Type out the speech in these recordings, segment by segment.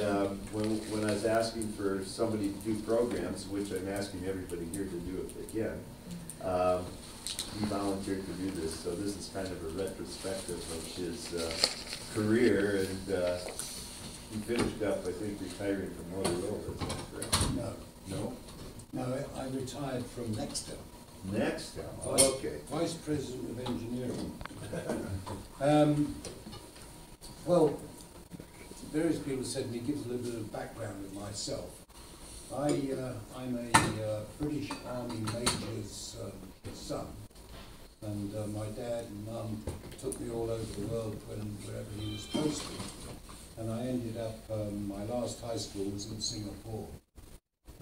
And when I was asking for somebody to do programs, which I'm asking everybody here to do if they can, he volunteered to do this. So this is kind of a retrospective of his career, and he finished up, I think, retiring from Motorola, is that correct? No. No? No, I retired from Nextel. Nextel? Oh, okay. Vice President of Engineering. Well, various people said me give a little bit of background of myself. I'm a British Army Major's son, and my dad and mum took me all over the world wherever he was posted, and I ended up, my last high school was in Singapore,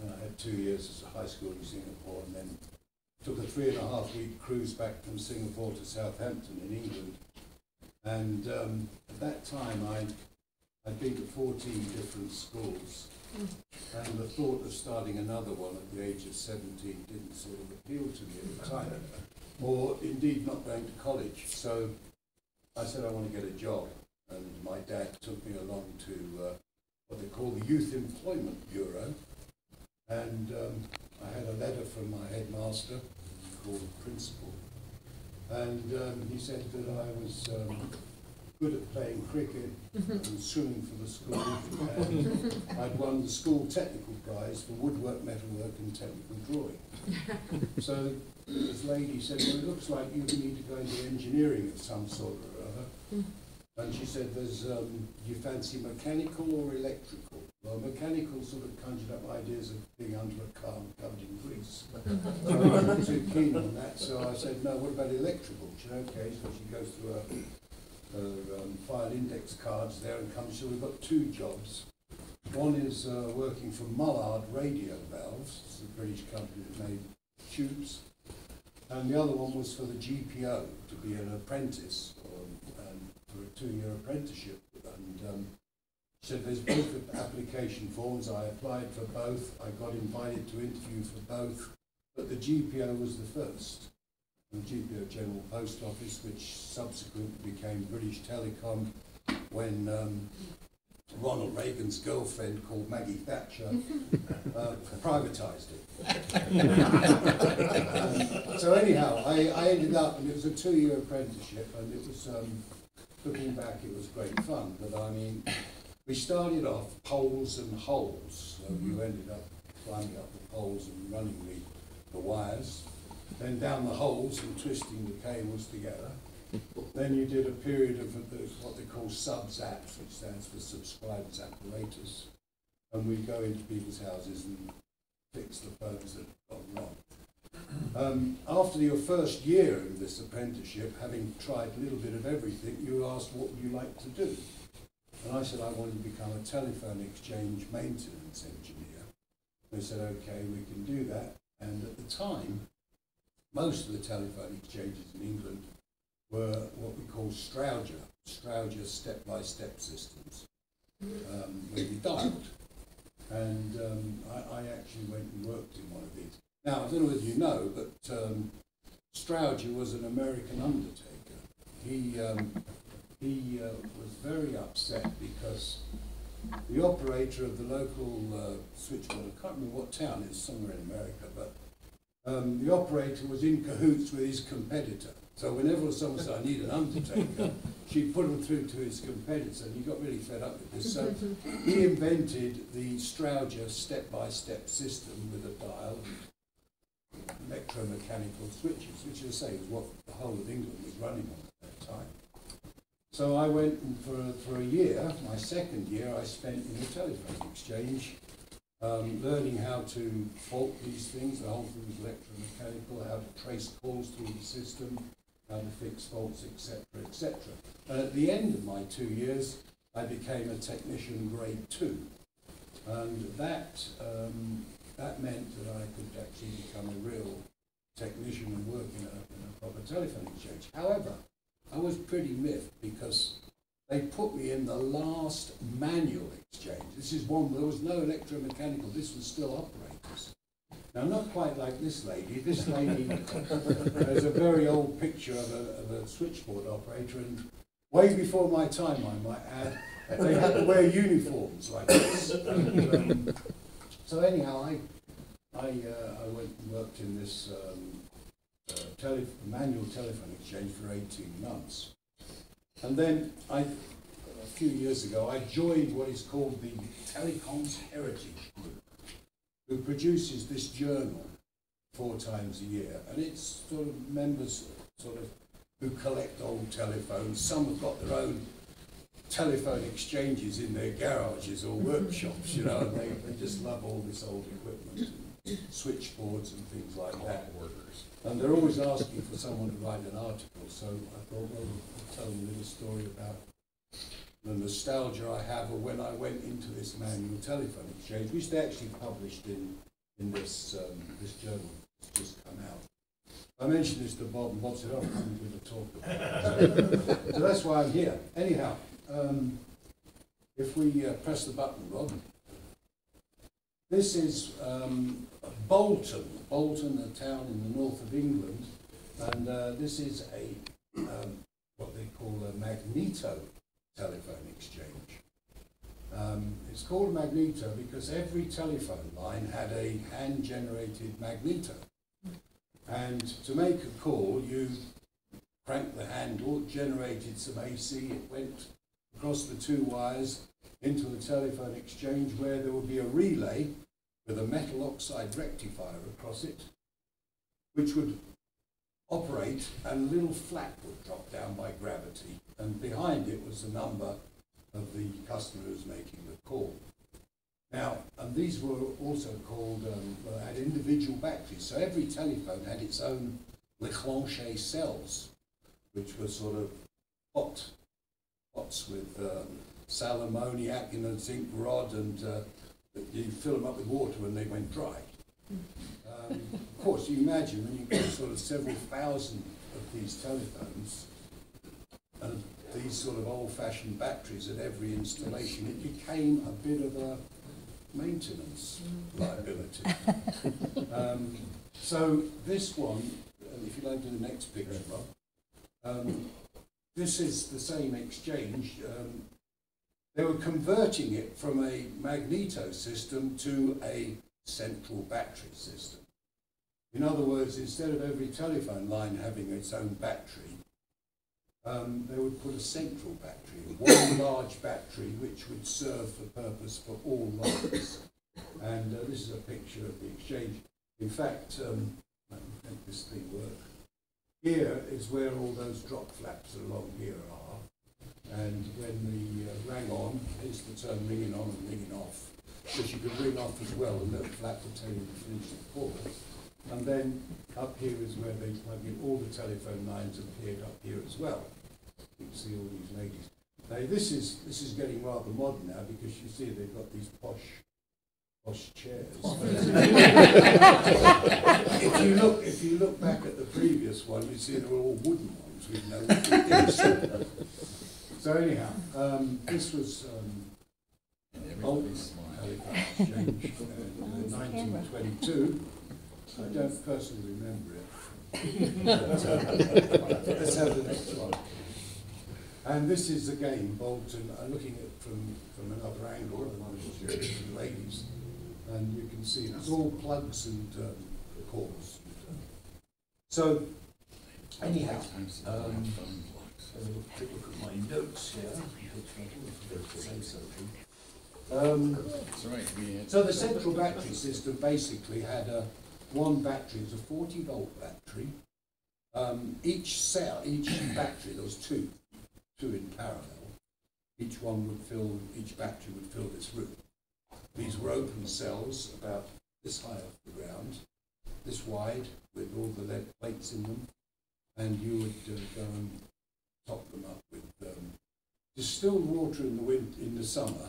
and I had 2 years as a high school in Singapore, and then took a 3.5 week cruise back from Singapore to Southampton in England, and at that time I'd been to 14 different schools, and the thought of starting another one at the age of 17 didn't sort of appeal to me at the time, or indeed not going to college. So I said I want to get a job, and my dad took me along to what they call the Youth Employment Bureau, and I had a letter from my headmaster, called principal, and he said that I was good at playing cricket and swimming for the school, and I'd won the school technical prize for woodwork, metalwork and technical drawing. So this lady said, well, it looks like you need to go into engineering of some sort or other. And she said, "There's do you fancy mechanical or electrical?" Well, mechanical sort of conjured up ideas of being under a car and covered in grease. So I wasn't too keen on that, so I said, no, what about electrical? She said, okay, so she goes through a file index cards there and comes, so we've got two jobs. One is working for Mullard Radio Valves, it's the British company that made tubes, and the other one was for the GPO, to be an apprentice, and for a 2-year apprenticeship. And so there's both application forms. I applied for both, I got invited to interview for both, but the GPO was the first. The GPO General Post Office, which subsequently became British Telecom, when Ronald Reagan's girlfriend, called Maggie Thatcher, privatised it. So anyhow, I ended up, and it was a 2-year apprenticeship, and it was, looking back, it was great fun. But I mean, we started off poles and holes, so you ended up climbing up the poles and running the wires, then down the holes and twisting the cables together. Then you did a period of what they call sub-zaps, which stands for subscribers apparatus. And we go into people's houses and fix the phones that have gone wrong. After your first year in this apprenticeship, having tried a little bit of everything, you were asked, what would you like to do? And I said, I wanted to become a telephone exchange maintenance engineer. They said, okay, we can do that. And at the time, most of the telephone exchanges in England were what we call Strowger step-by-step systems, where you dialed. And I actually went and worked in one of these. Now, I don't know whether you know, but Strowger was an American undertaker. He was very upset because the operator of the local switchboard, I can't remember what town, it's somewhere in America, but the operator was in cahoots with his competitor. So whenever someone said, I need an undertaker, she put him through to his competitor, and he got really fed up with this. So he invented the Strowger step-by-step system with a dial and electromechanical switches, which, as I say, was what the whole of England was running on at that time. So I went, and for a year, my second year, I spent in the telephone exchange, learning how to fault these things. The whole thing was electromechanical, how to trace calls through the system, how to fix faults, etc., etc. And at the end of my 2 years, I became a technician grade 2, and that meant that I could actually become a real technician and work in a proper telephone exchange. However, I was pretty miffed because they put me in the last manual exchange. This is one where there was no electromechanical, this was still operators. Now, not quite like this lady. This lady, there's a very old picture of a switchboard operator, and way before my time, I might add, and they had to wear uniforms like this. And, so anyhow, I went and worked in this manual telephone exchange for 18 months. And then a few years ago, I joined what is called the Telecoms Heritage Group, who produces this journal 4 times a year. And it's sort of members who collect old telephones. Some have got their own telephone exchanges in their garages or workshops, you know, and they just love all this old equipment, and switchboards and things like that. And they're always asking for someone to write an article, so I thought, well, I'll tell them a little story about the nostalgia I have of when I went into this manual telephone exchange, which they actually published in this, this journal that's just come out. I mentioned this to Bob, and Bob said, oh, I'm going to talk about it. So that's why I'm here. Anyhow, if we press the button, Rob. This is Bolton. Bolton, a town in the north of England, and this is a what they call a magneto telephone exchange. It's called magneto because every telephone line had a hand-generated magneto. And to make a call, you cranked the handle, generated some AC, it went across the 2 wires into the telephone exchange where there would be a relay with a metal oxide rectifier across it, which would operate, and a little flap would drop down by gravity, and behind it was the number of the customer who's making the call. Now, and these were also called, had individual batteries, so every telephone had its own Leclanché cells, which were sort of pots with sal ammoniac in a zinc rod, and you fill them up with water when they went dry. Of course, you imagine when you've got sort of several thousand of these telephones and these sort of old-fashioned batteries at every installation, it became a bit of a maintenance liability. So this one, if you'd like to do the next picture, Bob, this is the same exchange. They were converting it from a magneto system to a central battery system. In other words, instead of every telephone line having its own battery, they would put a central battery, one large battery which would serve the purpose for all lines. And this is a picture of the exchange. In fact, I don't think this thing works. Here is where all those drop flaps along here are. And when the rang on, it's the term ringing on and ringing off, because you could ring off as well and that flap would tell you to finish the call. And then up here is where they plug in, all the telephone lines appeared up here as well. You can see all these ladies. Now this is getting rather modern now, because you see they've got these posh chairs. if you look back at the previous one, you see they were all wooden ones with no wooden. So anyhow, this was Bolton's telegraph exchange in 1922. I don't personally remember it. But, let's have the next one. And this is again Bolton. I'm looking at it from another angle, and I'm just showing it to the ladies. And you can see it's all plugs and cords. So anyhow. Take a look at my notes here. So the central battery system basically had one battery, it was a 40-volt battery. Each battery, there was two in parallel. Each battery would fill this room. These were open cells, about this high off the ground, this wide, with all the lead plates in them, and you would go and top them up with distilled water in the summer,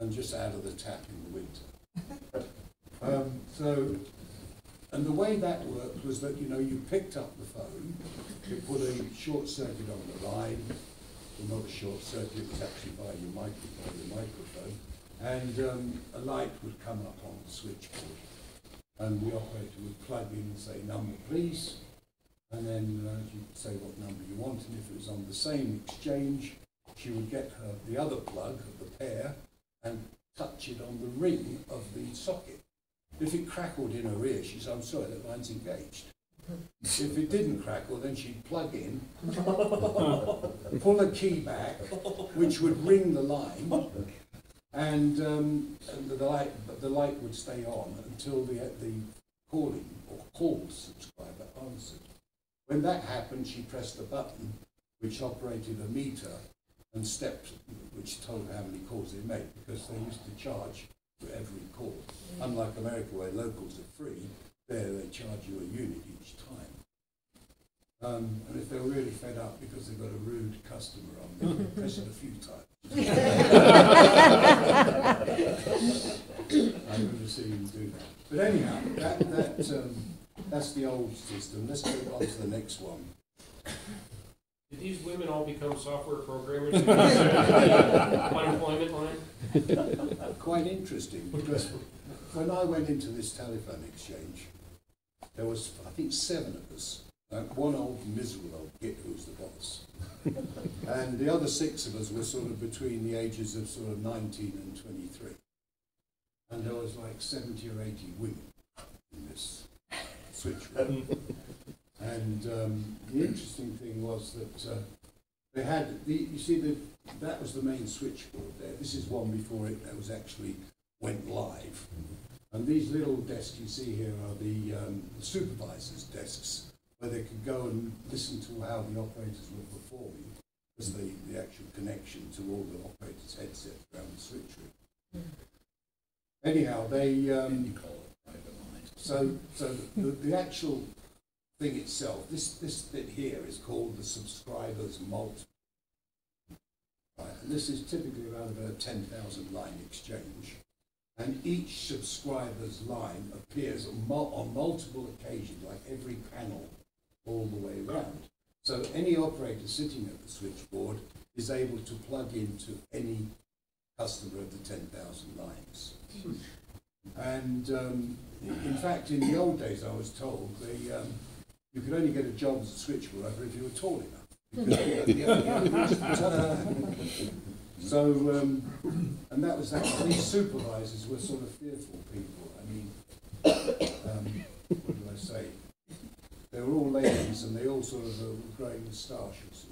and just out of the tap in the winter. And the way that worked was that, you know, you picked up the phone, you put a short circuit on the line, well, not a short circuit, it was actually by your microphone, and a light would come up on the switchboard, and the operator would plug in and say, number please. And then you'd say what number you want, and if it was on the same exchange, she would get her, the other plug of the pair and touch it on the ring of the socket. If it crackled in her ear, she said, "I'm sorry, that line's engaged." If it didn't crackle, then she'd plug in, pull a key back, which would ring the line, and the light would stay on until the calling or called subscriber answered. When that happened, she pressed a button which operated a meter and steps, which told how many calls they made, because they used to charge for every call. Unlike America, where locals are free, there they charge you a unit each time. And if they're really fed up because they've got a rude customer on them, they press it a few times. I've never seen them do that. But anyhow, that's the old system. Let's move on to the next one. Did these women all become software programmers in the unemployment line? Quite interesting, because when I went into this telephone exchange, there was, I think, 7 of us. One old, miserable old git who was the boss. And the other 6 of us were sort of between the ages of sort of 19 and 23. And there was like 70 or 80 women in this switch room. And the interesting thing was that they had, you see, that was the main switchboard there. This is one before it was actually went live. And these little desks you see here are the supervisors' desks, where they could go and listen to how the operators were performing, as the actual connection to all the operators' headsets around the switch room. Anyhow, they... So the actual thing itself, this bit here is called the subscriber's multiple. Right, and this is typically around about a 10,000 line exchange. And each subscriber's line appears on multiple occasions, like every panel, all the way around. So any operator sitting at the switchboard is able to plug into any customer of the 10,000 lines. And in fact, in the old days, I was told, you could only get a job as a switchboard if you were tall enough. Because so, and that was that. These supervisors were sort of fearful people. I mean, what do I say? They were all ladies, and they all sort of were growing moustaches.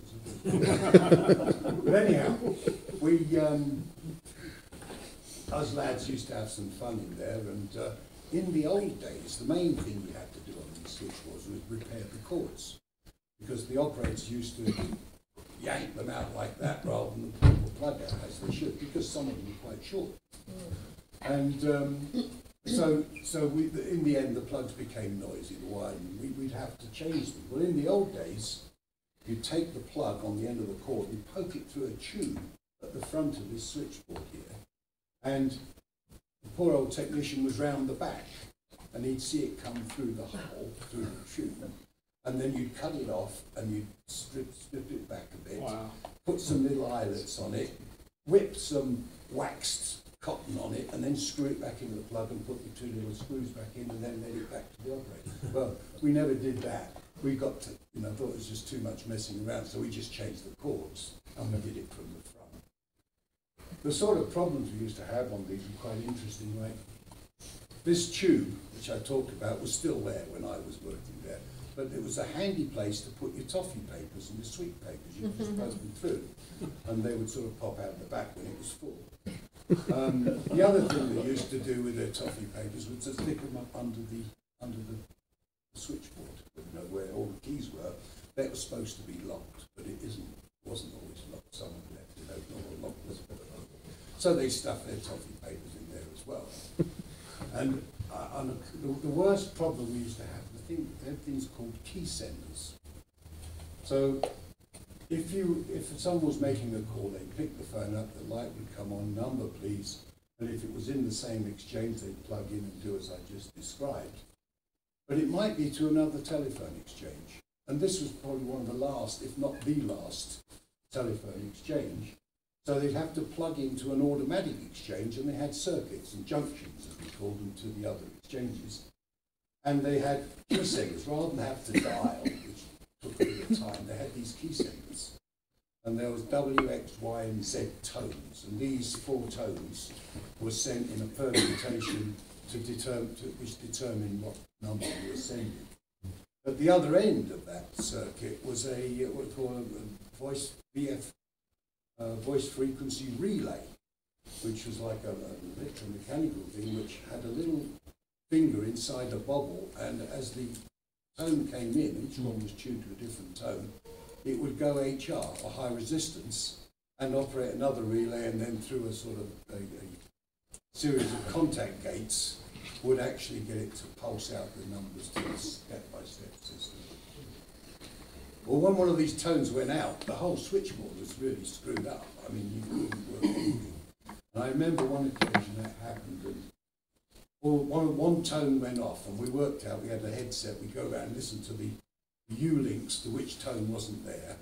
But anyhow, we, us lads used to have some fun in there, and in the old days, the main thing we had to do on these switchboards was repair the cords, because the operators used to yank them out like that rather than pull the plug out as they should, because some of them were quite short. And so in the end, the plugs became noisy, the wiring. We'd have to change them. Well, in the old days, you take the plug on the end of the cord, you poke it through a tube at the front of this switchboard here, and the poor old technician was round the back, and he'd see it come through the hole, through the tube. And then you'd cut it off and you'd strip it back a bit, wow. Put some little eyelets on it, whip some waxed cotton on it, and then screw it back into the plug and put the 2 little screws back in, and then let it back to the operator. Well, we never did that. We got to, you know, thought it was just too much messing around, so we just changed the cords and we did it from the front. The sort of problems we used to have on these were quite interesting, right? This tube, which I talked about, was still there when I was working there. But it was a handy place to put your toffee papers and your sweet papers. You could just buzz them through, and they would sort of pop out the back when it was full. The other thing they used to do with their toffee papers was to stick them up under the switchboard, you know, where all the keys were. That was supposed to be locked, but it wasn't always locked. Someone left it open or locked it. So they stuffed their toffee papers in there as well. And the worst problem we used to have, everything's called key senders. So if someone was making a call, they'd pick the phone up, the light would come on, number please, and if it was in the same exchange, they'd plug in and do as I just described. But it might be to another telephone exchange. And this was probably one of the last, if not the last, telephone exchange. So they'd have to plug into an automatic exchange, and they had circuits and junctions, as we called them, to the other exchanges. And they had key senders. Rather than have to dial, which took a bit of time, they had these key senders. and there was W, X, Y, and Z tones. And these four tones were sent in a permutation to determine what number you were sending. At the other end of that circuit was a what we call a voice VF, voice frequency relay, which was like a electromechanical thing which had a little finger inside a bubble, and as the tone came in, each one was tuned to a different tone, it would go HR, or high resistance, and operate another relay, and then through a sort of a series of contact gates would actually get it to pulse out the numbers to a step-by-step system. Well, when one of these tones went out, the whole switchboard was really screwed up. I mean, you couldn't work anything. And I remember one occasion that happened, and well, one tone went off, and we worked out, we had a headset, we'd go around and listen to the U-links to which tone wasn't there,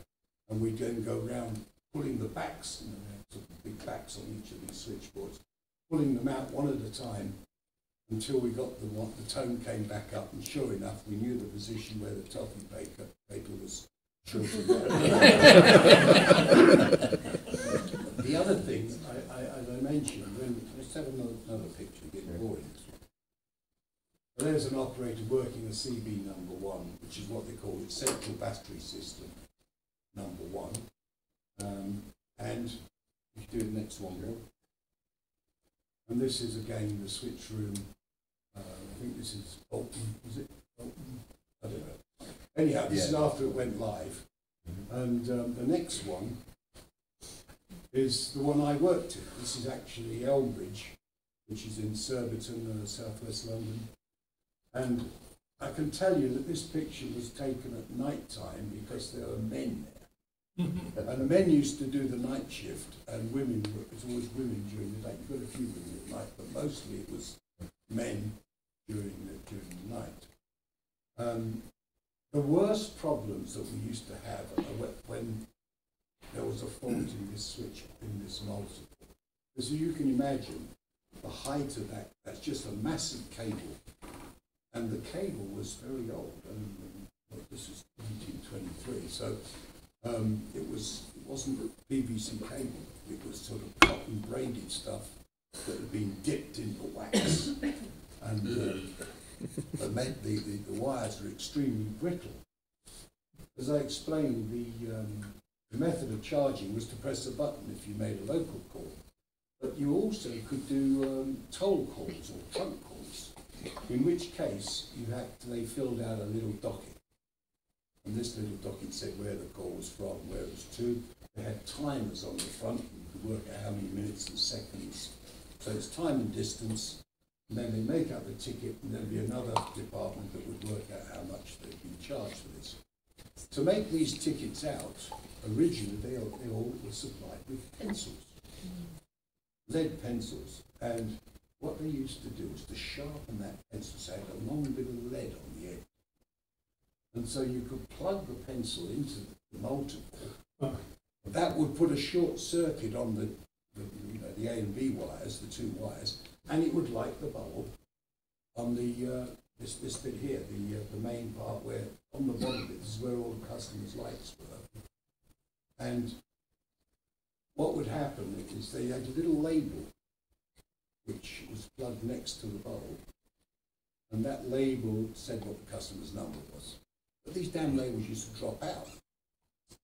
and we'd then go around pulling the backs, and we had big backs on each of these switchboards, pulling them out one at a time, until we got the one, the tone came back up, and sure enough, we knew the position where the toffee paper was shrinking. The other thing, as I mentioned, let's have another picture, getting boring. Well, there's an operator working a CB number one, which is what they call it, central battery system number one. And you can do the next one, Bill. And this is again the switch room. I think this is Bolton, was it? Bolton? I don't know. Anyhow, this is after it went live. Mm-hmm. And the next one is the one I worked at. This is actually Elmbridge, which is in Surbiton, southwest London. And I can tell you that this picture was taken at night time because there were men there. And men used to do the night shift, and women, it was always women during the day. We've got a few women at night, but mostly it was men during the night. The worst problems that we used to have are when there was a fault in this switch, in this multiple. As you can imagine, the height of that, that's just a massive cable. And the cable was very old, and well, this is 1923, so it wasn't a BBC cable. It was sort of cotton braided stuff that had been dipped into wax, and the wires were extremely brittle. As I explained, the method of charging was to press a button if you made a local call, but you also could do toll calls or trunk calls. In which case, they filled out a little docket, and this little docket said where the call was from, where it was to. They had timers on the front, and you could work out how many minutes and seconds. So it's time and distance, and then they make up the ticket, and there'd be another department that would work out how much they'd been charged for this. To make these tickets out, originally they all were supplied with pencils, lead pencils, and what they used to do was to sharpen that pencil, so it had a long bit of lead on the end. And so you could plug the pencil into the multiple. That would put a short circuit on the A and B wires, the two wires, and it would light the bulb on the this bit here, the main part where on the bottom bit, this is where all the customers' lights were. And what would happen is they had a little label which was plugged next to the bulb, and that label said what the customer's number was. But these damn labels used to drop out.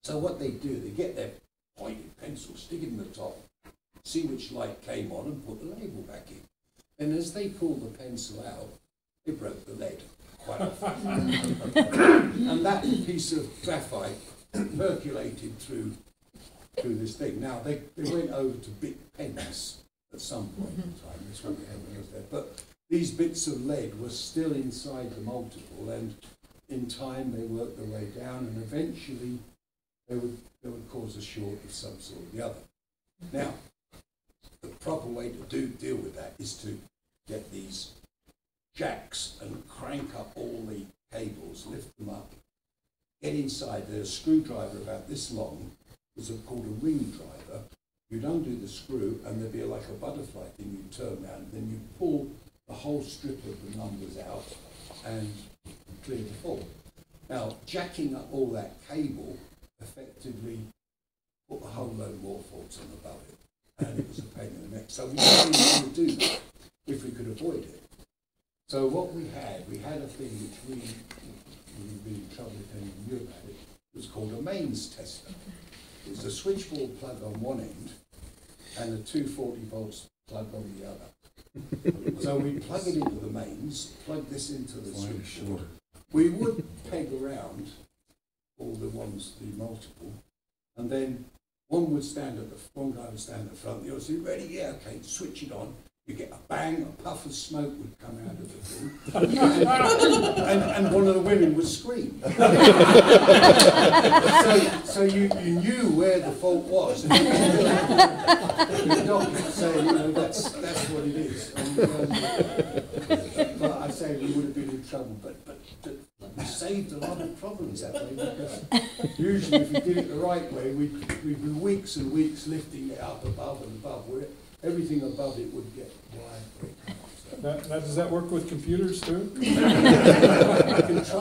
So what they do, they get their pointed pencil, stick it in the top, see which light came on, and put the label back in. And as they pulled the pencil out, they broke the lead quite often. And that piece of graphite percolated through this thing. Now, they went over to big pens at some point in time, this one was there. But these bits of lead were still inside the multiple, and in time they worked their way down, and eventually they would cause a short of some sort or the other. Now, the proper way to deal with that is to get these jacks and crank up all the cables, lift them up, get inside. There's a screwdriver about this long, it's called a ring driver. You'd undo the screw, and there'd be like a butterfly thing you'd turn around, and then you'd pull the whole strip of the numbers out and clear the fault. Now, jacking up all that cable effectively put a whole load more thoughts on about it, and it was a pain in the neck. So we really would do that if we could avoid it. So what we had a thing which we would be in trouble if anyone knew about it. It was called a mains tester. It was a switchboard plug on one end and a 240 volts plug on the other. So we plug it into the mains, plug this into the switchboard. We would peg around all the ones, the multiple, and then one would stand at the one guy would stand at the front, the other would say, "Ready? Yeah, okay, switch it on." You get a bang, a puff of smoke would come out of the room, and one of the women would scream. So you knew where the fault was. And you don't say, you know, that's what it is. And, but I say we would have been in trouble, but we saved a lot of problems that way, because usually if we did it the right way, we'd be weeks and weeks lifting it up above and above. Everything above it would get wide. Does that work with computers too? Control